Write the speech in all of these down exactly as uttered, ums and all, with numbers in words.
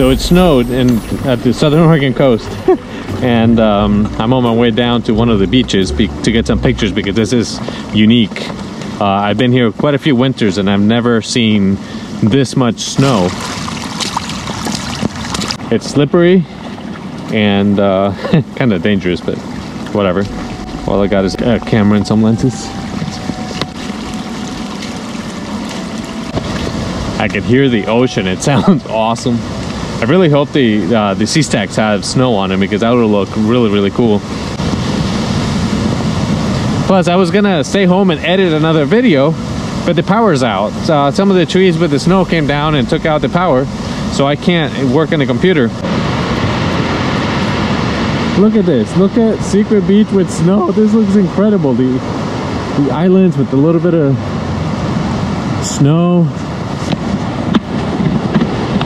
So it snowed in at the southern Oregon coast, and um, I'm on my way down to one of the beaches be to get some pictures because this is unique. Uh, I've been here quite a few winters and I've never seen this much snow. It's slippery and uh, kind of dangerous, but whatever. All I got is a camera and some lenses. I can hear the ocean. It sounds awesome. I really hope the uh, the sea stacks have snow on them because that would look really, really cool. Plus, I was gonna stay home and edit another video, but the power's out. Uh, some of the trees with the snow came down and took out the power, so I can't work on the computer. Look at this. Look at Secret Beach with snow. This looks incredible. The, the islands with a little bit of snow.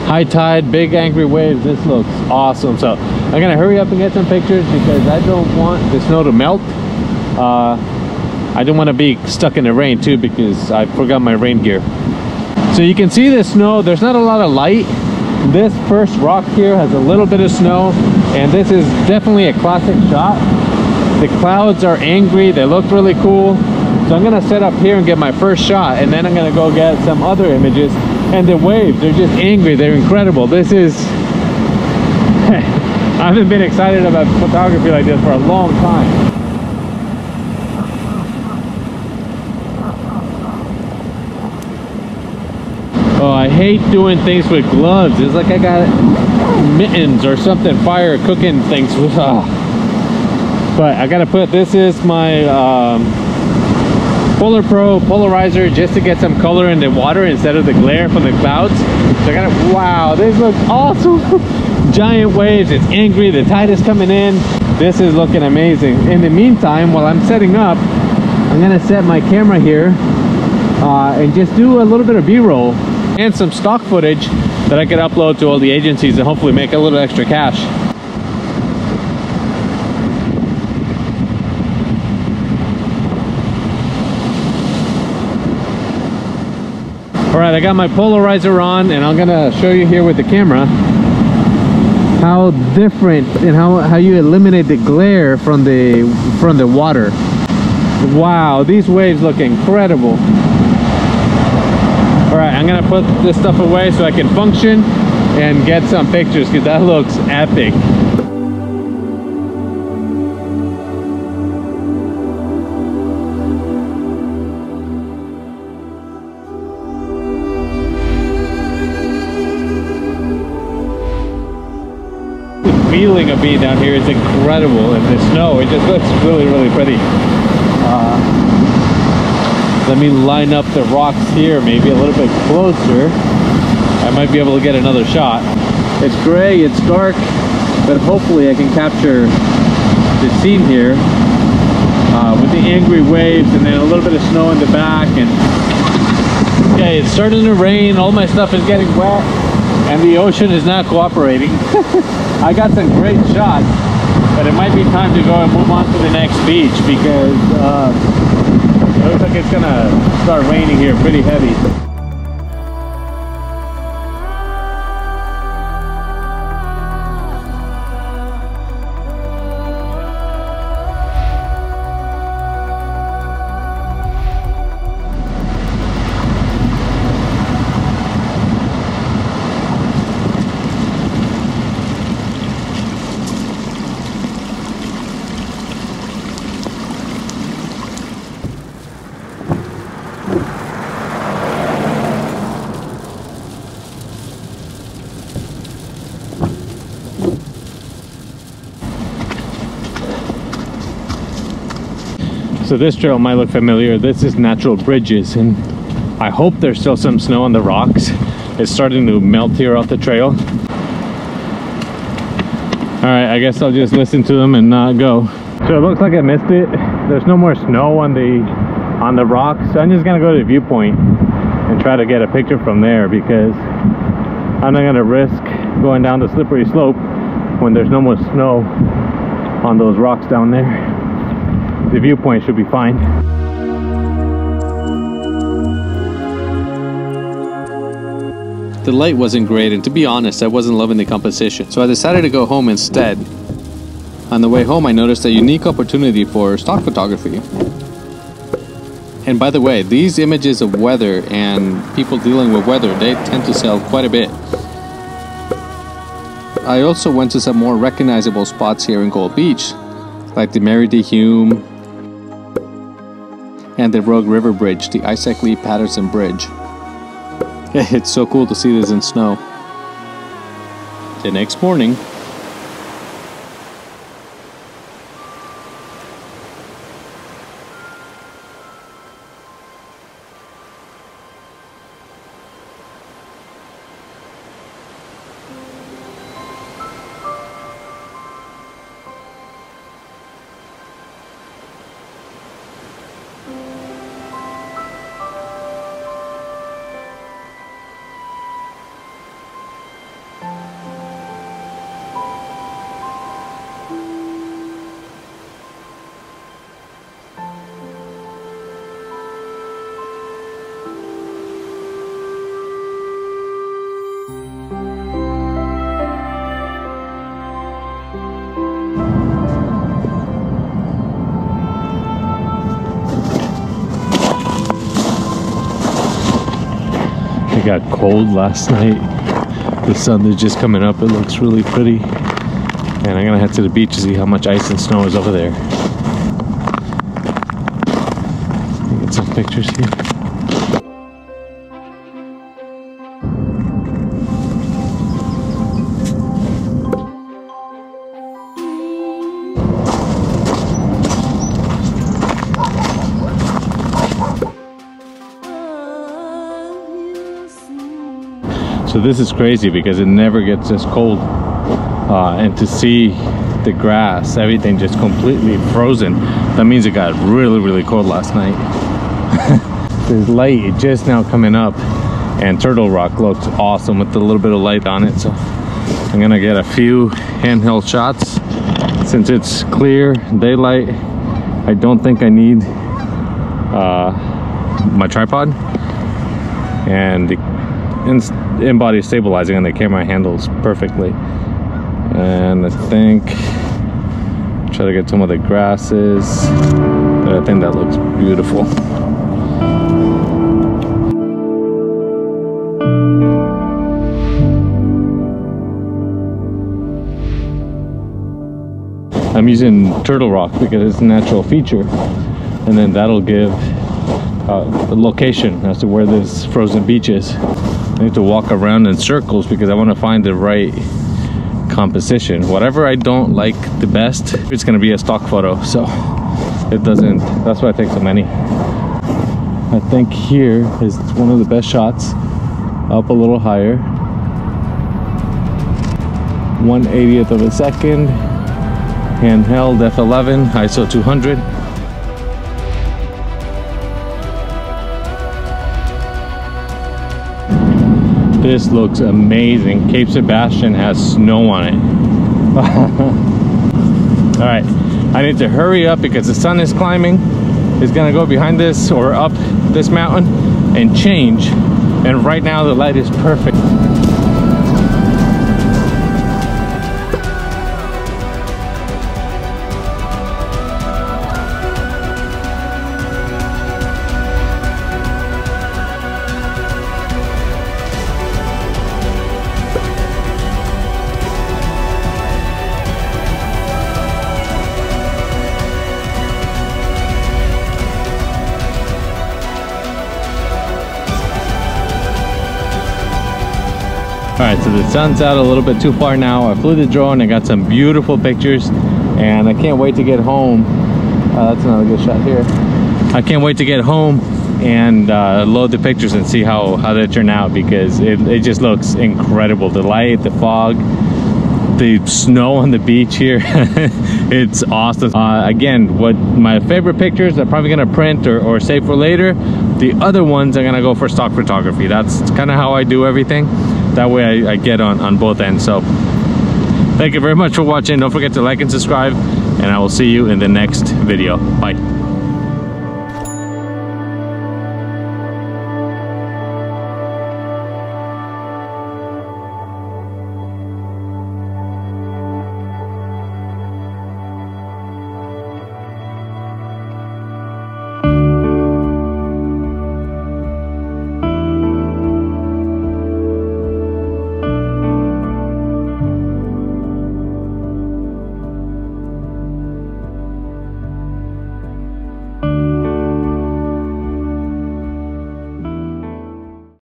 High tide, big angry waves. This looks awesome. So I'm gonna hurry up and get some pictures because I don't want the snow to melt. Uh, I don't want to be stuck in the rain too because I forgot my rain gear. So you can see the snow. There's not a lot of light. This first rock here has a little bit of snow, and this is definitely a classic shot. The clouds are angry. They look really cool. So I'm gonna set up here and get my first shot, and then I'm gonna go get some other images. And the waves, they're just angry, they're incredible. This is... I haven't been excited about photography like this for a long time. Oh, I hate doing things with gloves. It's like I got mittens or something, fire cooking things. Oh. But I gotta put, this is my... Um, Polar Pro polarizer just to get some color in the water instead of the glare from the clouds. So I got it. Wow, this looks awesome. Giant waves, it's angry, the tide is coming in. This is looking amazing. In the meantime, while I'm setting up, I'm gonna set my camera here uh, and just do a little bit of B-roll and some stock footage that I could upload to all the agencies and hopefully make a little extra cash. Alright, I got my polarizer on and I'm gonna show you here with the camera how different and how, how you eliminate the glare from the from the water. Wow, these waves look incredible. Alright, I'm gonna put this stuff away so I can function and get some pictures because that looks epic. Feeling of being down here is incredible, and the snow, it just looks really, really pretty. Uh, let me line up the rocks here, maybe a little bit closer. I might be able to get another shot. It's gray, it's dark, but hopefully I can capture the scene here uh, with the angry waves and then a little bit of snow in the back. And okay, it's starting to rain, all my stuff is getting wet. And the ocean is not cooperating. I got some great shots, but it might be time to go and move on to the next beach because uh, it looks like it's gonna start raining here pretty heavy. So this trail might look familiar. This is Natural Bridges, and I hope there's still some snow on the rocks. It's starting to melt here off the trail. Alright, I guess I'll just listen to them and not go. So it looks like I missed it. There's no more snow on the on the rocks, so I'm just gonna go to the viewpoint and try to get a picture from there because I'm not gonna risk going down the slippery slope when there's no more snow on those rocks down there. The viewpoint should be fine. The light wasn't great, and to be honest, I wasn't loving the composition, so I decided to go home instead. On the way home, I noticed a unique opportunity for stock photography. And by the way, these images of weather and people dealing with weather, they tend to sell quite a bit. I also went to some more recognizable spots here in Gold Beach, like the Mary D. Hume and the Rogue River Bridge, the Isaac Lee Patterson Bridge. It's so cool to see this in snow. The next morning, got cold last night. The sun is just coming up. It looks really pretty. And I'm gonna head to the beach to see how much ice and snow is over there. Get some pictures here. So this is crazy because it never gets this cold, uh, and to see the grass, everything just completely frozen, that means it got really really cold last night. There's light just now coming up, and Turtle Rock looks awesome with a little bit of light on it, so I'm gonna get a few handheld shots. Since it's clear daylight, I don't think I need uh, my tripod, and the in-body stabilizing on the camera handles perfectly. And I think try to get some of the grasses, but I think that looks beautiful. I'm using Turtle Rock because it's a natural feature, and then that'll give uh, the location as to where this frozen beach is. I need to walk around in circles because I want to find the right composition. Whatever I don't like the best, it's going to be a stock photo, so it doesn't, that's why I take so many. I think here is one of the best shots, up a little higher. one eightieth of a second, handheld F eleven, I S O two hundred. This looks amazing. Cape Sebastian has snow on it. All right, I need to hurry up because the sun is climbing. It's gonna go behind this or up this mountain and change. And right now the light is perfect. Alright, so the sun's out a little bit too far now. I flew the drone, I got some beautiful pictures, and I can't wait to get home. Uh, that's another good shot here. I can't wait to get home and uh, load the pictures and see how, how they turn out, because it, it just looks incredible. The light, the fog, the snow on the beach here. It's awesome. Uh, again, what my favorite pictures I'm probably going to print or, or save for later. The other ones I'm going to go for stock photography. That's kind of how I do everything. That way I, I get on, on both ends. So thank you very much for watching. Don't forget to like and subscribe, and I will see you in the next video. Bye.